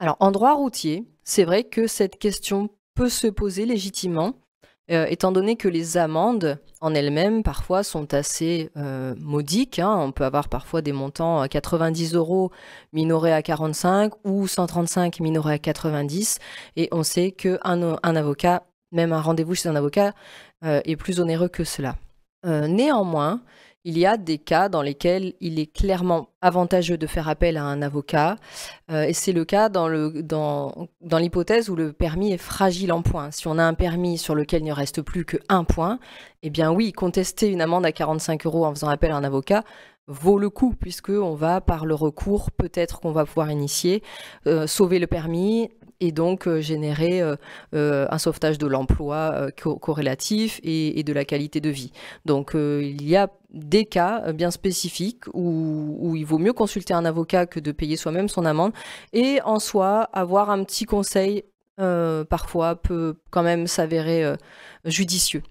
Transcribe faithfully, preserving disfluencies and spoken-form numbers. Alors, en droit routier, c'est vrai que cette question peut se poser légitimement, euh, étant donné que les amendes en elles-mêmes, parfois, sont assez euh, modiques, hein. On peut avoir parfois des montants à quatre-vingt-dix euros minorés à quarante-cinq ou cent trente-cinq minorés à quatre-vingt-dix. Et on sait qu'un un avocat, même un rendez-vous chez un avocat, euh, est plus onéreux que cela. Euh, néanmoins, il y a des cas dans lesquels il est clairement avantageux de faire appel à un avocat. Euh, et c'est le cas dans le, dans, dans l'hypothèse où le permis est fragile en points. Si on a un permis sur lequel il ne reste plus que un point, eh bien oui, contester une amende à quarante-cinq euros en faisant appel à un avocat vaut le coup, puisqu'on va, par le recours, peut-être qu'on va pouvoir initier, euh, sauver le permis et donc euh, générer euh, euh, un sauvetage de l'emploi euh, co corrélatif et, et de la qualité de vie. Donc euh, il y a des cas bien spécifiques où, où il vaut mieux consulter un avocat que de payer soi-même son amende, et en soi, avoir un petit conseil euh, parfois peut quand même s'avérer euh, judicieux.